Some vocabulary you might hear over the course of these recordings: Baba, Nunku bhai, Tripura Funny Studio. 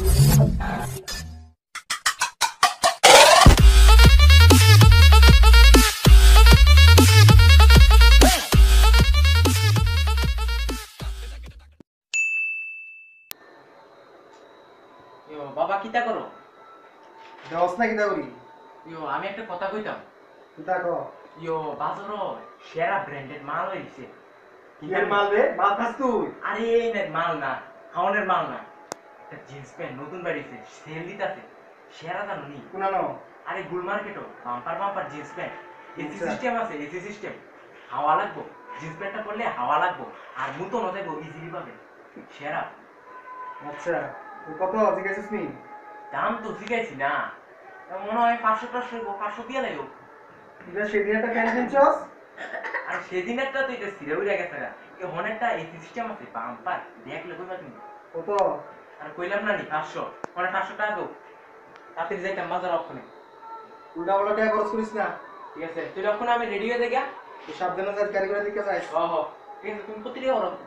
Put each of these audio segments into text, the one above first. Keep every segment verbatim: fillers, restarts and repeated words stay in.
বাবা কিটা করো? দোস না কিটা করি? ইয়ো আমি একটা কথা কইতাম। কিটা কও? ইয়ো বাজারে সেরা ব্র্যান্ডেড মাল হইছে। কিটার মাল রে? মাল খাস তুই? আরে এই না মাল না, খাওনের মাল না। একটা জিন্স প্যান্ট নতুন বাড়িছে, সেল দিতাছে। সেরা জানো নি? কোনা নাও? আরে গুল মার্কেটও bumper bumper jeans pant. AC system আছে, এসি সিস্টেম। হাওয়া লাগবো। জিন্স প্যান্টটা পরলে হাওয়া লাগবো। আর মুতো না যাইবো, ইজিলি পাবে। সেরা। আচ্ছা। কত জিজ্ঞাসিস নি? দাম তো জিজ্ঞাসি না, মনে হয় পাঁচশো পাঁচশো পাঁচশো দিয়ে লাগো। সেদিন একটা কেন কিনছস? আর সেদিন একটা তুই সিরে উড়ে গেছে না। এখন একটা এই সিস্টেম আছে বাম্পার, দেখলে কইবা তুমি কত? আর কইলাম না নি পাঁচশো, মানে পাঁচশো টাকা দো। রাত্রে যাইতাম বাজার, অক্ষণে উল্টা উল্টা টাকা খরচ করিস না। ঠিক আছে তুই অক্ষণে, আমি রেডি হয়ে দেখা। তুই সাবধানে যাস, গাড়ি করে দিকে যাস। হ হ ঠিক আছে, তুমি প্রতিটা ওরকম।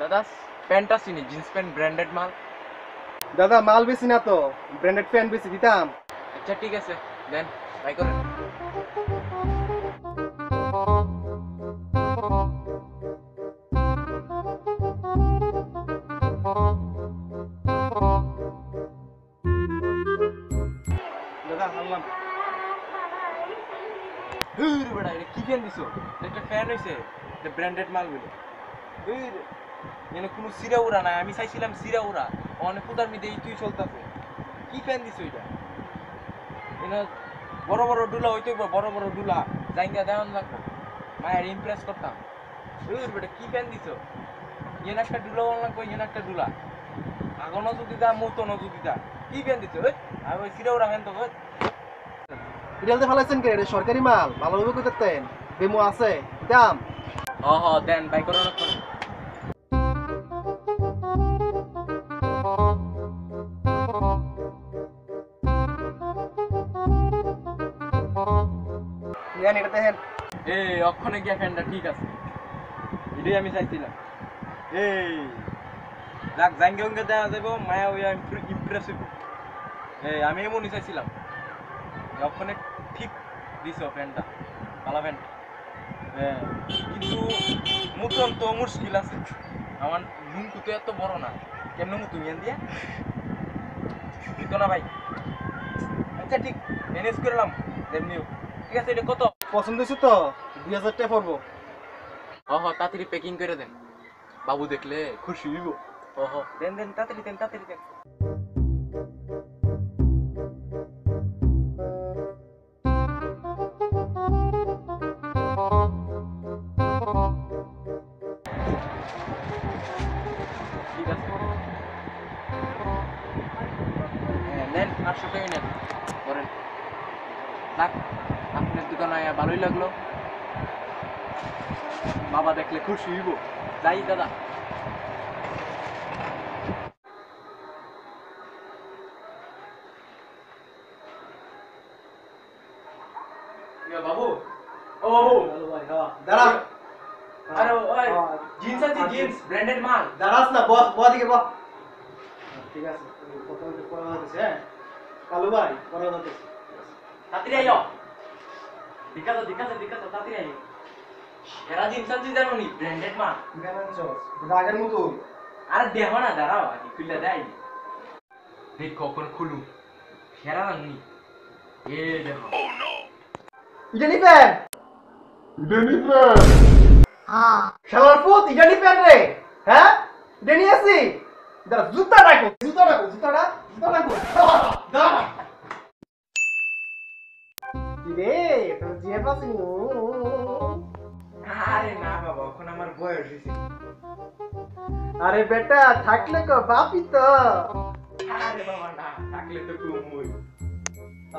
দাদা প্যান্টটা চিনি? জিন্স প্যান্ট ব্র্যান্ডেড মাল। দাদা মাল বেশি না তো, ব্র্যান্ডেড প্যান্ট বেশি দিতাম। আচ্ছা ঠিক আছে দেন, বাই করেন। দাদা আনলাম। দূর বড়া, এটা কি প্যান্ট দিছো? একটা প্যান্ট হইছে এটা ব্র্যান্ডেড মাল বলে। দূর এনে কোনো সিরা উড়া নাই, আমি চাইছিলাম সিরা উড়া। অনেক উদার মিদে তুই চলতেছে। কি প্যান্ট দিছো এটা? এনে বড় বড় ডুলা হইতে, বড় বড় ডুলা জায়গা দেওয়ান লাগবো, মায়ের ইমপ্রেস করতাম। বুঝলি বেটা কি প্যান্ট দিছো? এনে একটা ডুলা লাগবো, এনে একটা ডুলা। আগো নজর দিতা, মতো নজর দিতা। কি প্যান্ট দিছো? আমি ওই সিরা উড়া প্যান্ট তো হই। রিয়ালতে ফেলাইছেন কে? এটা সরকারি মাল, ভালোভাবে কইতেন। ডেমো আছে দাম। হ হ দেন, বাই করো না। এই অক্ষণে গিয়া ফ্যানটা ঠিক আছে, এটাই আমি চাইছিলাম। এই যাক জাঙ্গে উঙ্গে দেওয়া যাবো, মায়া ওইয়া ইমপ্রেস হইব। এই আমি এমনই চাইছিলাম। অক্ষণে ঠিক দিছ ফ্যানটা, ভালো ফ্যানটা। হ্যাঁ কিন্তু মুতন তো মুশকিল আছে। আমার লুঙ্কু তো এত বড় না, কেমন মুতু এন দিয়া দিত না ভাই। আচ্ছা ঠিক ম্যানেজ করলাম এমনিও। ঠিক আছে, এটা কত পছন্দ হয়েছে তো? দুই হাজার টাকা পড়বো। হ হ তাড়াতাড়ি প্যাকিং করে দেন, বাবু দেখলে খুশি হইব। হ হ দেন দেন, তাড়াতাড়ি দেন, তাড়াতাড়ি দেন। ঠিক আছে নেন, আটশো টাকাই নেন করেন। থাক আপনার দোকানে ভালোই লাগলো, বাবা দেখলে খুশি হইব। যাই দাদা। বাবু ও বাবু দাঁড়া। আরে ওই জিন্স আছে, জিন্স ব্র্যান্ডেড মাল। দাঁড়াস না, বস বস দিকে বস। ঠিক আছে প্রথমে পড়া হচ্ছে। হ্যাঁ কালু ভাই পড়া হচ্ছে। তাড়াতাড়ি আইও। দিকাতো দিকাতো দিকাতো তাড়াতাড়ি আইও। এরা জিনিস আনছি জানো নি, ব্র্যান্ডেড মাল। গানান চস রাগের মতো। আরে দেহ না, দাঁড়াও আগে খুলে দেই। দেখ কখন খুলু। এরা জানো নি এ দেহ। ও নো ইটা নি প্যান, ইটা নি প্যান। হ্যাঁ শালার পুত ইটা নি প্যান রে। হ্যাঁ ইটা নি আসি। দাঁড়া জুতা রাখো, জুতা রাখো, জুতাটা জুতা রাখো। দাঁড়া রে তোর জিয়া পাস নি। আরে না বাবা এখন আমার বয়স হইছে। আরে বেটা থাকলে কো বাপি তো। আরে বাবা না থাকলে তো তুই মুই।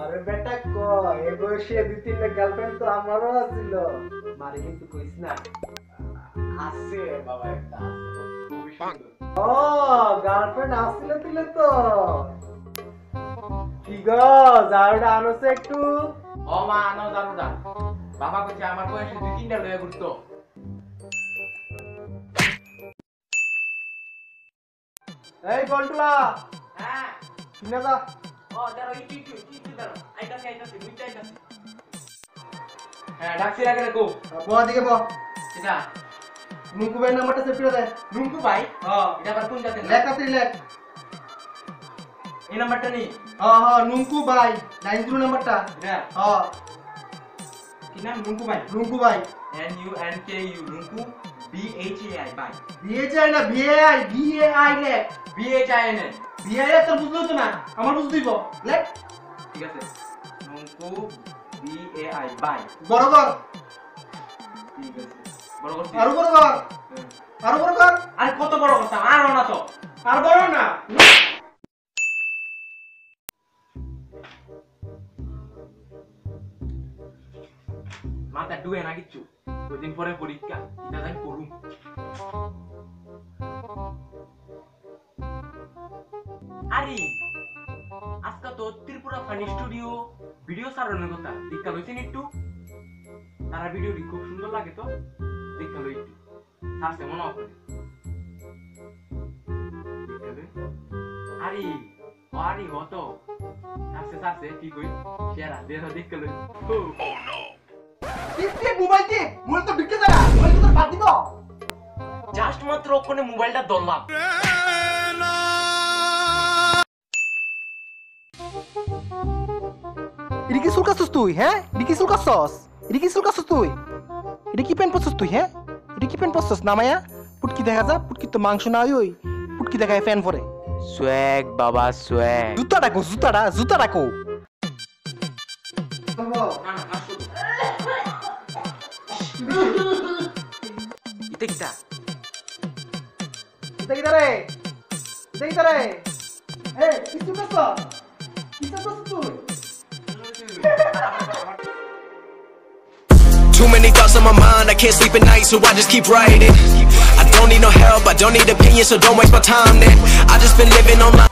আরে বেটা কো এই বয়সে দুই তিনটা গার্লফ্রেন্ড তো আমারও ছিল। মারে কিন্তু কইছ না। আছে বাবা একটা আছে খুবই সুন্দর। ও গার্লফ্রেন্ড আছিল তিলে তো। কি গো জারুডা আনছে একটু? ও মা আনো জারুডা। বাবা কইছে আমার বয়সে দুই তিনটা লইয়া ঘুরতো। Hey, Gontula! Ah! Chinata! Oh, there are two, two, two, there. I can see, I can see, which I can see. Hey, taxi, I can go. Go, I can go. Chinata. Nunku bhai number to safety there. Nunku bhai? Oh, it's a cartoon jacket. Let us relax. This number to me. Oh, oh, Nunku bhai. Nine zero number to. Yeah. Oh. Chinata, Nunku bhai. Nunku bhai. N U N K U. Nunku. B H A I bhai. B H I na B A I B A I let. B H I N. B I तो बुझ लो तो ना, हमारे बुझ दीपो, let. ठीक है sir, नूंकू B A I buy. बरोबर. ठीक है सर, बरोबर. आरु बरोबर. आरु बरोबर. आर को तो बरोबर था, आर होना तो, आर बरो ना. माता डूए ना किच्चू, वो दिन परे पुरी क्या, इतना दिन कोरूं. Ari, aska to Tripura Funny Studio videos are running out. Did you see it too? Our video is so beautiful, like it. Did you see it? Sir, say one more. Did you see? Ari, Ari, what? Sir, say, sir, say, ठीक है? Share, देखो, देख लो. Oh no! इसके mobile के मुझे तो दिक्कत आ रहा है. मुझे तो बात ही तो. Just मत रोको ने मोबाइल डा दोला. Iriki sulka sustui, heh? Iriki sulka sauce. Iriki sulka sustui. Iriki pen pot sustui, heh? Iriki pen pot sauce. Nama ya? Putki dekha za, putki to mangshu na hoy. Putki dekha fan fore. Swag, Baba swag. Zuta rako, zuta ra, zuta rako. Ite kita. Ite kita re. Ite kita re. Hey, isu besar. Isu besar. Too many thoughts on my mind, I can't sleep at night, so I just keep writing. I don't need no help, I don't need opinions, so don't waste my time then. I just been living online.